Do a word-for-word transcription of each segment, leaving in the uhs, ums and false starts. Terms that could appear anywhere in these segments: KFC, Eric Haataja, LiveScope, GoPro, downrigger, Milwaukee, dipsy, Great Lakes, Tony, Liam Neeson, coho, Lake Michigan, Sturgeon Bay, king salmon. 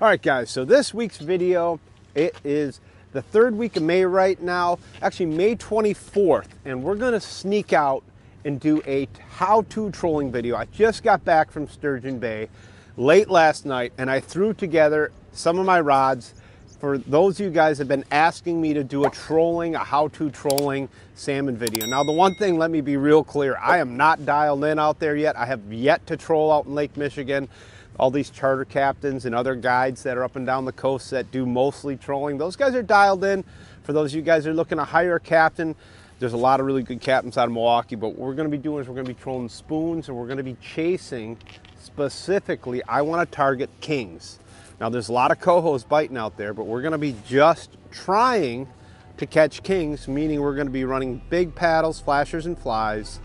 All right, guys, so this week's video, it is the third week of May right now, actually May twenty-fourth, and we're gonna sneak out and do a how-to trolling video. I just got back from Sturgeon Bay late last night, and I threw together some of my rods for those of you guys that have been asking me to do a trolling, a how-to trolling salmon video. Now, the one thing, let me be real clear, I am not dialed in out there yet. I have yet to troll out in Lake Michigan. All these charter captains and other guides that are up and down the coast that do mostly trolling, those guys are dialed in. For those of you guys that are looking to hire a captain, there's a lot of really good captains out of Milwaukee, but what we're gonna be doing is we're gonna be trolling spoons, and we're gonna be chasing, specifically, I wanna target kings. Now, there's a lot of cohos biting out there, but we're gonna be just trying to catch kings, meaning we're gonna be running big paddles, flashers and flies,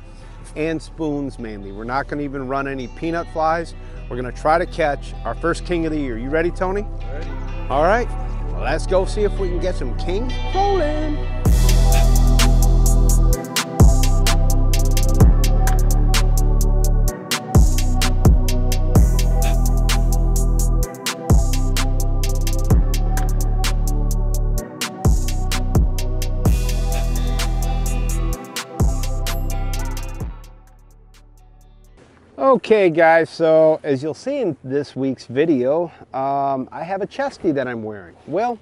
and spoons mainly. We're not gonna even run any peanut flies. We're gonna try to catch our first king of the year. You ready, Tony? Ready. All right, well, let's go see if we can get some kings rolling. Okay guys, so as you'll see in this week's video, um, I have a chesty that I'm wearing. Well,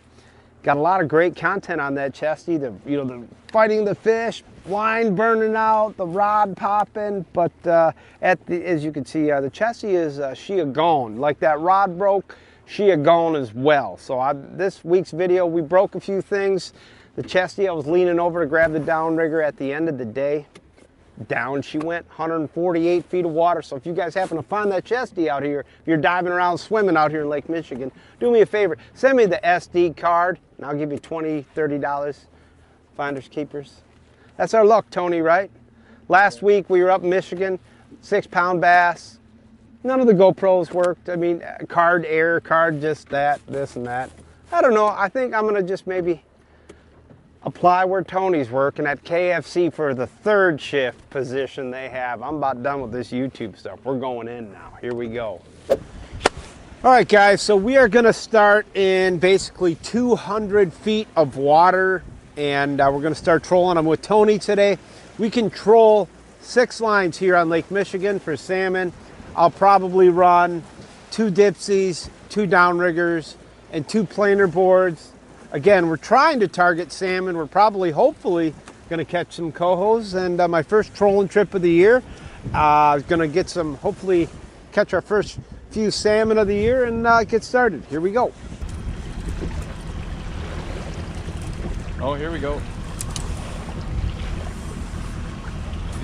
got a lot of great content on that chesty, the, you know, the fighting the fish, line burning out, the rod popping, but uh, at the, as you can see, uh, the chesty is uh, she a gone. Like that rod broke, she a gone as well. So I, this week's video, we broke a few things. The chesty, I was leaning over to grab the downrigger at the end of the day. Down she went, one hundred forty-eight feet of water. So if you guys happen to find that chesty out here, if you're diving around swimming out here in Lake Michigan, do me a favor, send me the S D card, and I'll give you twenty, thirty dollars, finders keepers. That's our luck, Tony, right? Last week we were up in Michigan, six pound bass. None of the GoPros worked. I mean, card error, card just that, this and that. I don't know, I think I'm gonna just maybe apply where Tony's working at K F C for the third shift position they have. I'm about done with this YouTube stuff. We're going in now. Here we go. All right, guys, so we are gonna start in basically two hundred feet of water, and uh, we're gonna start trolling. I'm with Tony today. We can troll six lines here on Lake Michigan for salmon. I'll probably run two dipsies, two downriggers, and two planer boards. Again, we're trying to target salmon. We're probably, hopefully, gonna catch some cohos. And uh, my first trolling trip of the year, uh, gonna get some, hopefully, catch our first few salmon of the year and uh, get started. Here we go. Oh, here we go.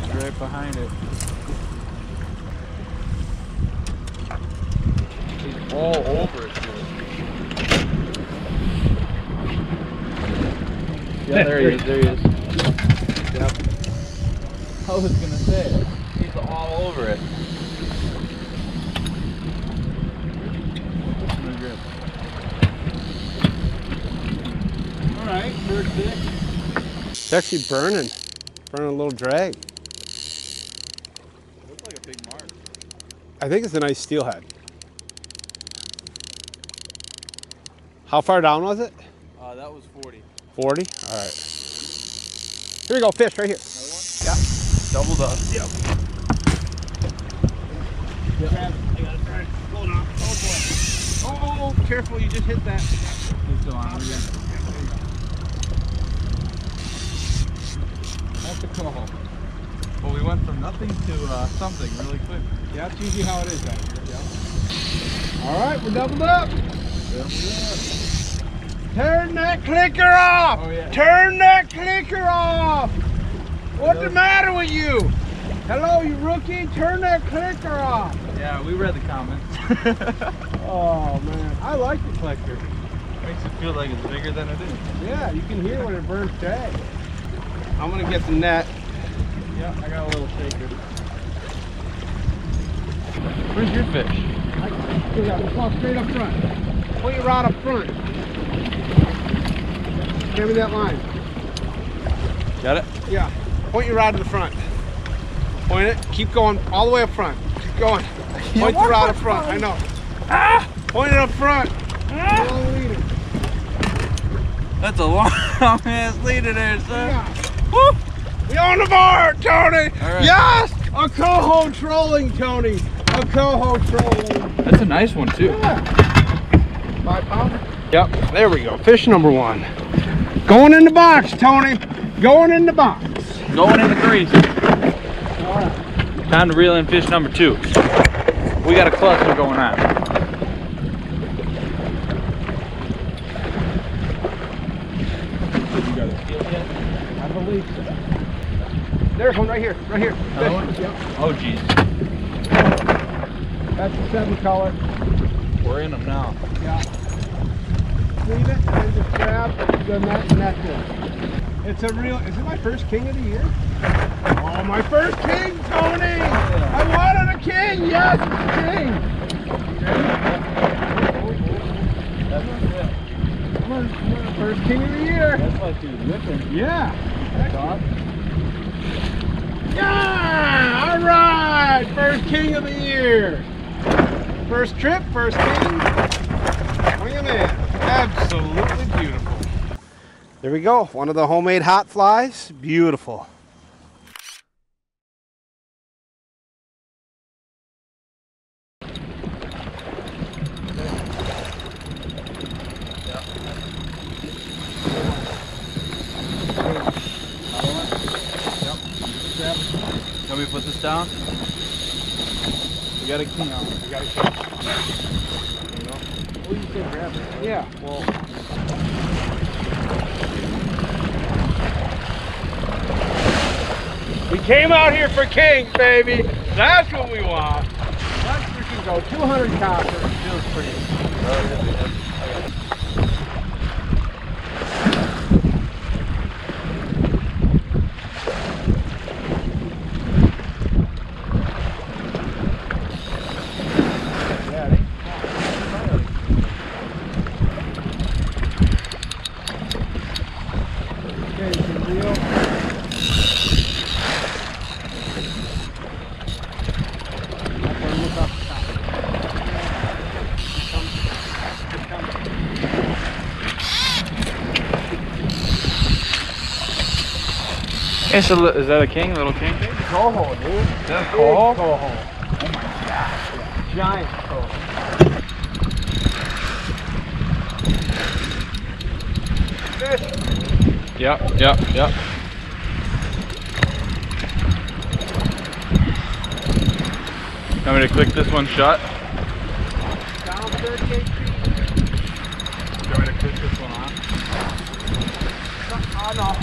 He's right behind it. He's all over it, dude. Yeah, there he is, there he is. Yep. I was gonna say, he's all over it. Alright, third fish. It's actually burning. Burning a little drag. It looks like a big mark. I think it's a nice steelhead. How far down was it? Uh, that was forty. forty, all right. Here we go, fish right here. Another one? Yeah. Doubled up. Yep. Yep. Grab it. I got it. All right, hold on. Oh boy. Oh, careful, you just hit that. It's still on. That's a coho. Well, we went from nothing to uh, something really quick. Yeah, that's usually how it is out here. Yeah. All right, we're doubled up. Doubled up. Turn that clicker off! Oh, yeah. Turn that clicker off! What's the matter with you? Hello, you rookie, turn that clicker off! Yeah, we read the comments. Oh, man, I like the clicker. Makes it feel like it's bigger than it is. Yeah, you can hear when it burns tag. I'm gonna get the net. Yeah, I got a little shaker. Where's your fish? I got walk straight up front. Pull your rod up front. Give me that line. Got it? Yeah. Point your rod to the front. Point it. Keep going all the way up front. Keep going. Point the rod up front. I know. Ah! Point it up front. Ah. Long leader. That's a long ass leader there, sir. Yeah. Woo. We on the board, Tony. Right. Yes, a coho trolling, Tony. A coho trolling. That's a nice one too. Yeah. Five pounder. Yep. There we go. Fish number one. Going in the box, Tony. Going in the box. Going in the crease. Time to reel in fish number two. We got a cluster going on. You got a field yet? I believe so. There's one right here, right here. Yep. Oh, geez. That's a seven color. We're in them now. Yeah. Leave it and just grab the next one. It's a real, is it my first king of the year? Oh, my first king, Tony! I wanted a king! Yes, it's a king! We're the first king of the year! That's like the ripping. Yeah! Yeah! Alright! First king of the year! First trip, first king. Bring him in. Absolutely beautiful. There we go. One of the homemade hot flies. Beautiful. Can we put this down? We got a king on. We got a king. There you go. Well, you can grab it. Right? Yeah. Well. We came out here for kings, baby. That's what we want. That's where we can go. two hundred copper. It feels pretty. Oh, yeah. It's a, is that a king, little king? Big coho, dude. Is that a coho? coho? Oh my gosh. Giant coho. Fish. Yep, yep, yep. You want me to click this one shut? Down thirty-eight feet. Do you want me to click this one on? On off.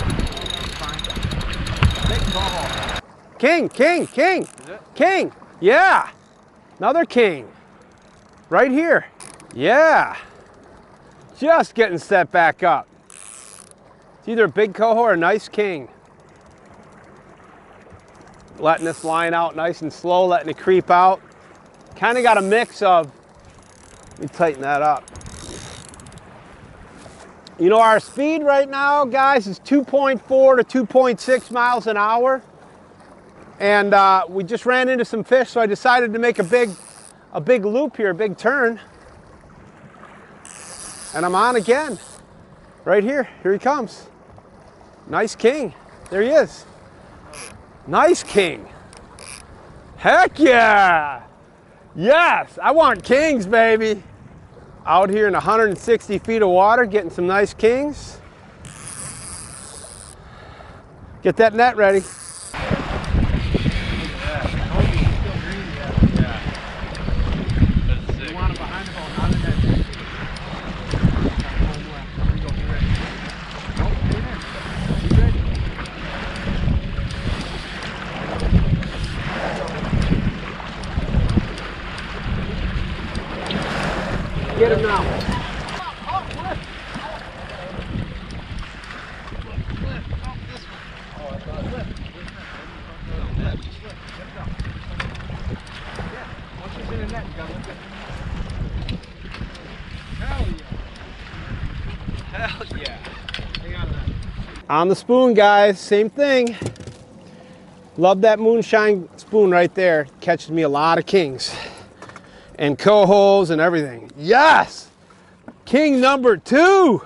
King, king, king, is it? King, yeah, another king, right here, yeah, just getting set back up. It's either a big coho or a nice king. Letting this line out nice and slow, letting it creep out. Kind of got a mix of, let me tighten that up. You know, our speed right now, guys, is two point four to two point six miles an hour. And uh, we just ran into some fish, so I decided to make a big, a big loop here, a big turn. And I'm on again, right here. Here he comes. Nice king. There he is. Nice king. Heck yeah. Yes, I want kings, baby. Out here in one hundred sixty feet of water, getting some nice kings. Get that net ready. Look at that. Still green yet. Yeah. That's sick. You want it behind the boat, out of that net. Here we go, be ready. Nope, stay there. Be ready. Get him now. On the spoon, guys, same thing. Love that moonshine spoon right there. Catches me a lot of kings and cohos and everything. Yes! King number two.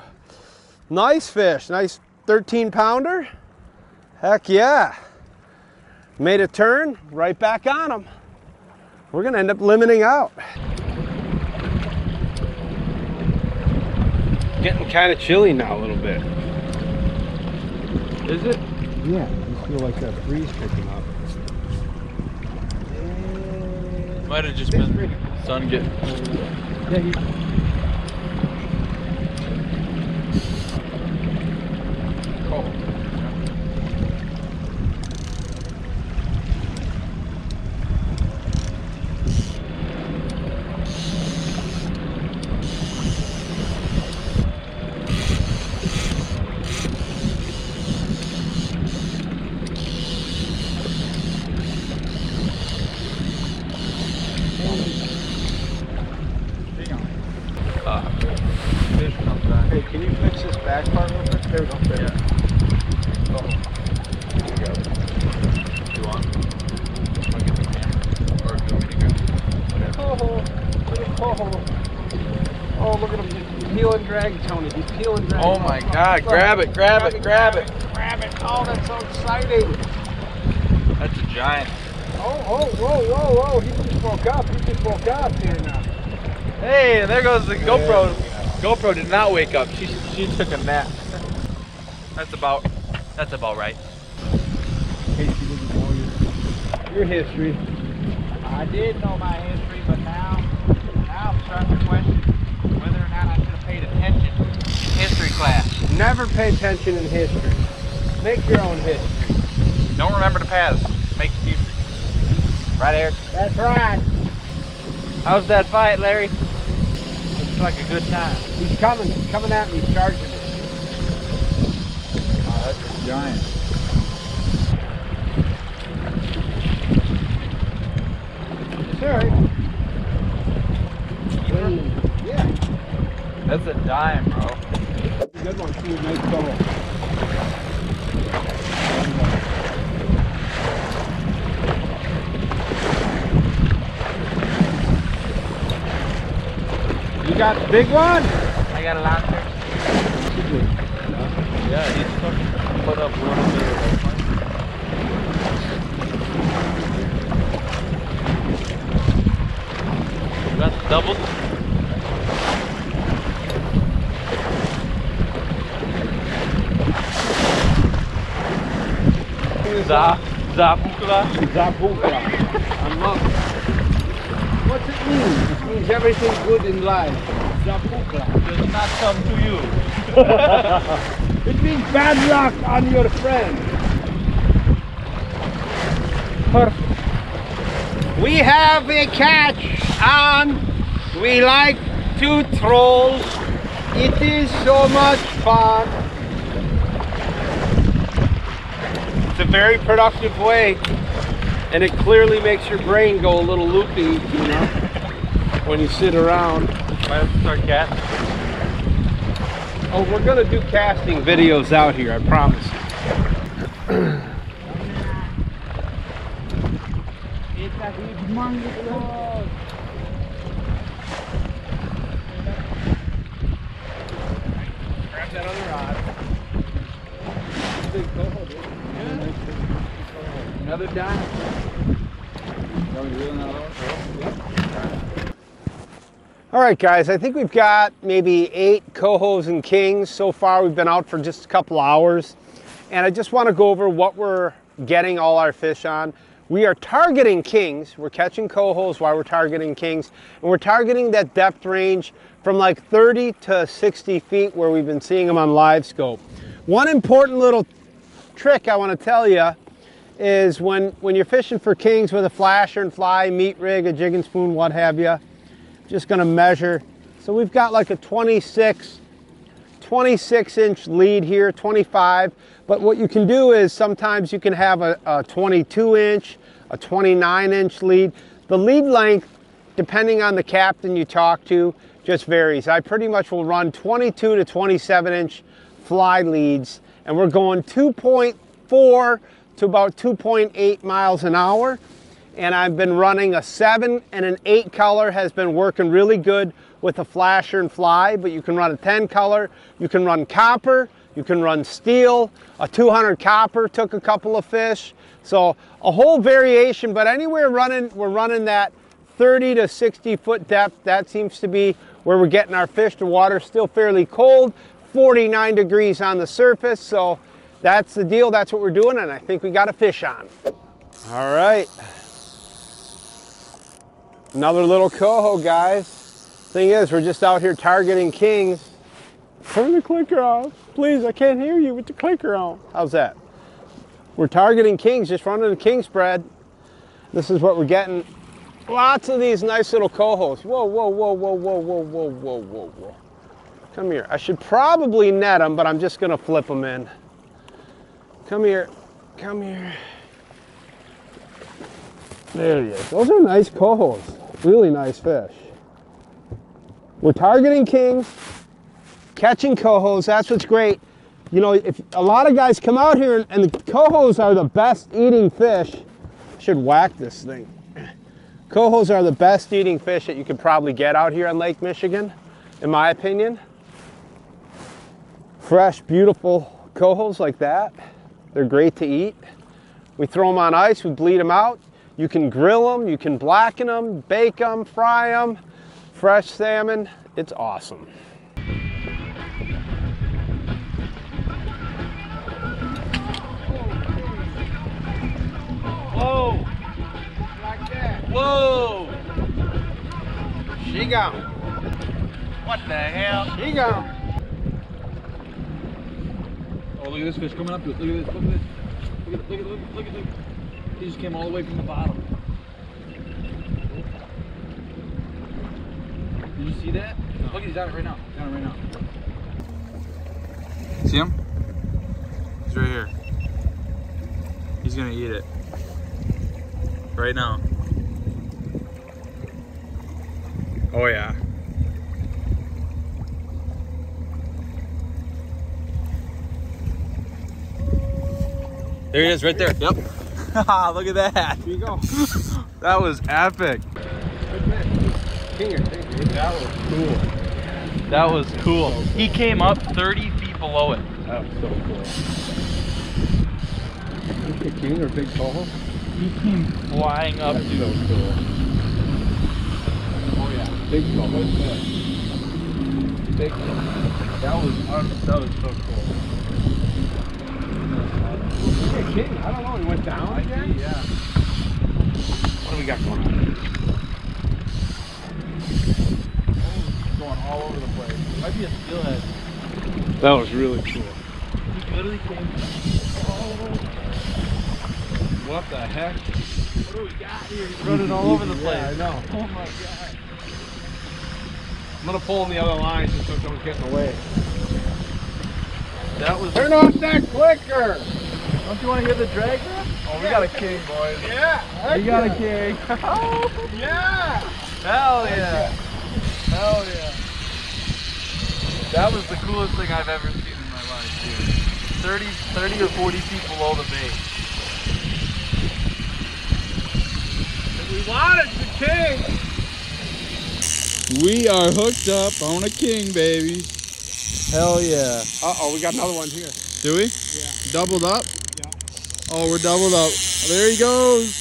Nice fish, nice thirteen pounder. Heck yeah. Made a turn, right back on him. We're gonna end up limiting out. Getting kind of chilly now a little bit. Is it? Yeah, you feel like that breeze picking up. Might have just been the sun getting... Yeah, you... Cold. Oh my God, grab it, grab it, grab it. Grab it, oh that's so exciting. That's a giant. Oh, oh, whoa, whoa, whoa, he just broke up, he just broke up here now. Hey, there goes the GoPro. GoPro did not wake up, she, she took a nap. That's about, that's about right. Your history. I did know my history, but now, now I'm starting to question whether or not I should have paid attention. History class. Never pay attention in history. Make your own history. Don't remember the past. Make the future. Right, Eric? That's right. How's that fight, Larry? Looks like a good time. He's coming. He's coming at me, charging it. Oh, that's a giant. Sure. Yeah. That's a dime, bro. Good one, too. Nice bubble. You got the big one? I got a lobster. Yeah, he's fucking put up one there. You got the double? Za, Zapukla. Zapukla. I'm not. What's it mean? It means everything good in life. Zapukla does not come to you. It means bad luck on your friend. Perfect. We have a catch and we like to troll. It is so much fun. It's a very productive way, and it clearly makes your brain go a little loopy, you know, when you sit around. Might have to start casting. Oh, we're gonna do casting videos out here, I promise. It's a humongous log. Grab that other rod. Big coho, dude. Another dime. All right, guys, I think we've got maybe eight cohos and kings. So far, we've been out for just a couple hours. And I just want to go over what we're getting all our fish on. We are targeting kings. We're catching cohos while we're targeting kings. And we're targeting that depth range from like thirty to sixty feet where we've been seeing them on LiveScope. One important little trick I want to tell you is when, when you're fishing for kings with a flasher and fly, meat rig, a jig and spoon, what have you, just gonna measure. So we've got like a twenty-six inch lead here, twenty-five, but what you can do is sometimes you can have a, a twenty-two inch, a twenty-nine inch lead. The lead length, depending on the captain you talk to, just varies. I pretty much will run twenty-two to twenty-seven inch fly leads, and we're going two point four to about two point eight miles an hour. And I've been running a seven and an eight color, has been working really good with a flasher and fly, but you can run a ten color, you can run copper, you can run steel. A two hundred copper took a couple of fish. So a whole variation, but anywhere running, we're running that thirty to sixty foot depth. That seems to be where we're getting our fish. The water's still fairly cold, forty-nine degrees on the surface. So that's the deal, that's what we're doing, and I think we got a fish on. All right. Another little coho, guys. Thing is, we're just out here targeting kings. Turn the clicker off. Please, I can't hear you with the clicker on. How's that? We're targeting kings, just running the king spread. This is what we're getting. Lots of these nice little cohos. Whoa, whoa, whoa, whoa, whoa, whoa, whoa, whoa, whoa, whoa. Come here. I should probably net them, but I'm just gonna flip them in. Come here, come here. There he is. Those are nice cohos. Really nice fish. We're targeting kings, catching cohos. That's what's great. You know, if a lot of guys come out here, and the cohos are the best eating fish. I should whack this thing. Cohos are the best eating fish that you could probably get out here on Lake Michigan, in my opinion. Fresh, beautiful cohos like that. They're great to eat. We throw them on ice, we bleed them out. You can grill them, you can blacken them, bake them, fry them. Fresh salmon, it's awesome. Whoa! Like that. Whoa! She gone. What the hell? She gone. Oh, look at this fish coming up to us. Look at this, look at this. Look at, look at, look at, look at, look at. He just came all the way from the bottom. Did you see that? Look, he's at it right now. He's at it right now. See him? He's right here. He's gonna eat it. Right now. Oh yeah. There he is, right there. Yep. Look at that. Here you go. That was epic. That was cool. That was cool. He came up thirty feet below it. That was so cool. Big king or big coho? He came flying up, dude. That's so cool. Oh yeah, big coho. Big coho. That was that was so cool. King. I don't know, he went down again? Yeah. What do we got going on? Oh, going all over the place. Might be a steelhead. That was really cool. He literally came. Oh. What the heck? What do we got here? He's running all over the place. Yeah, I know. Oh my god. I'm going to pull in the other lines just so it don't get in the way. That was. Turn off that clicker! Don't you want to hear the drag rip? Oh, we yeah. got a king, boys. Yeah. We got yeah. a king. Oh, yeah. Hell yeah. Hell yeah. That was the coolest thing I've ever seen in my life, dude. thirty, thirty or forty feet below the bait. We wanted the king. We are hooked up on a king, baby. Hell yeah. Uh-oh, we got another one here. Do we? Yeah. Doubled up? Oh, we're doubled up. There he goes.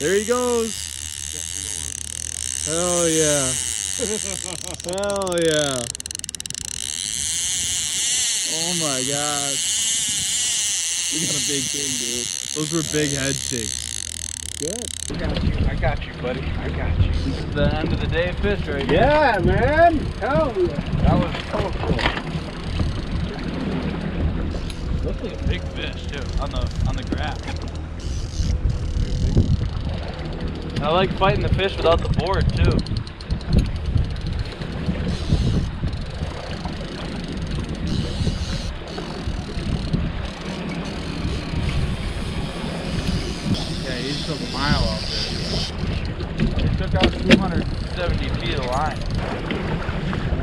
There he goes. Hell yeah. Hell yeah. Oh my god. We got a big thing, dude. Those were big head jigs. Good. I got you. I got you, buddy. I got you. This is the end of the day fish right here. Yeah, man. Hell yeah. That was so cool. Looks like a big fish, too. On the on the graph. I like fighting the fish without the board too. Yeah, he's a mile out there. He took out two hundred seventy feet of line.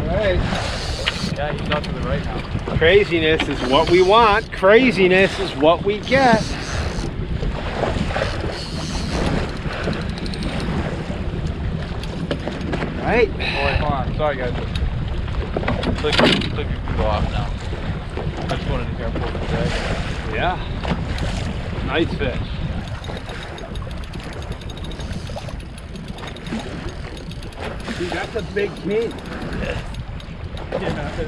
Alright. Yeah, he's up to the right now. Craziness is what we want. Craziness is what we get. Alright. Oh, sorry guys. Click, click your people off now. I just wanted to hear for today. Yeah. Nice fish. Dude, that's a big king. Yeah. That's a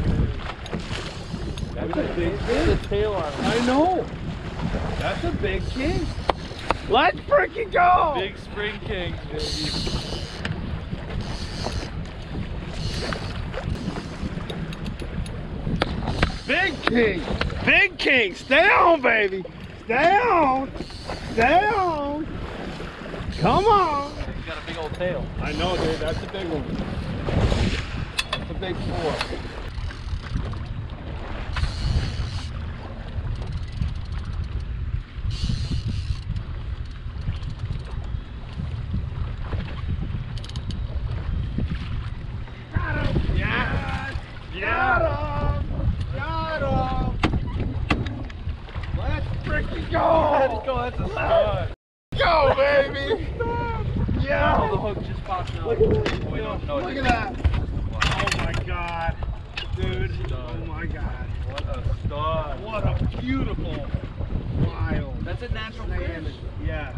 big king. That's a tail on it. I know. That's a big king. Let's freaking go! Big spring king, baby. Big king. Big king. Stay on, baby. Stay on. Stay on. Come on. Got a big old tail. I know, dude. That's a big one. That's a big four. Got him. Yes. Got him. Got him. Let's freaking go. Let's go. That's a start. Go, baby. Yeah. Oh, the hook just popped out. Look at, Boy, no, no, look at that. Oh my god. Dude. Oh my god. What a stud. What a beautiful wild. That's a natural fish. Yeah.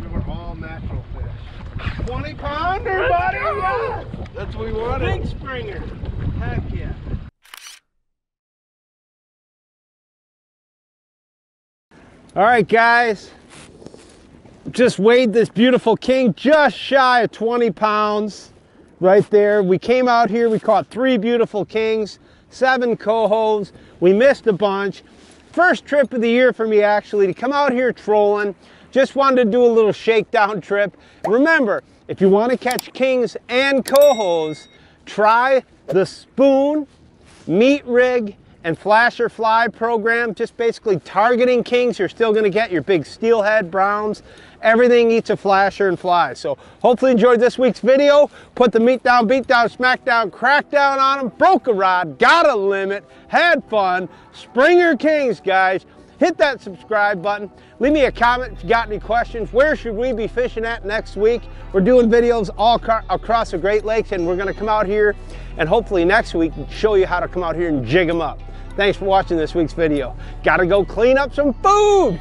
We were all natural fish. twenty pounder, buddy. Yes. That's what we wanted. Big springer. Heck yeah. All right, guys. Just weighed this beautiful king just shy of twenty pounds right there. We came out here, we caught three beautiful kings, seven cohos. We missed a bunch. First trip of the year for me actually to come out here trolling. Just wanted to do a little shakedown trip. Remember, if you want to catch kings and cohos, try the spoon, meat rig, and flasher fly program, just basically targeting kings. You're still gonna get your big steelhead, browns, everything eats a flasher and flies. So hopefully you enjoyed this week's video. Put the meat down, beat down, smack down, crack down on them, broke a rod, got a limit, had fun, springer kings, guys. Hit that subscribe button. Leave me a comment if you got any questions. Where should we be fishing at next week? We're doing videos all across the Great Lakes, and we're gonna come out here and hopefully next week show you how to come out here and jig them up. Thanks for watching this week's video. Gotta go clean up some food.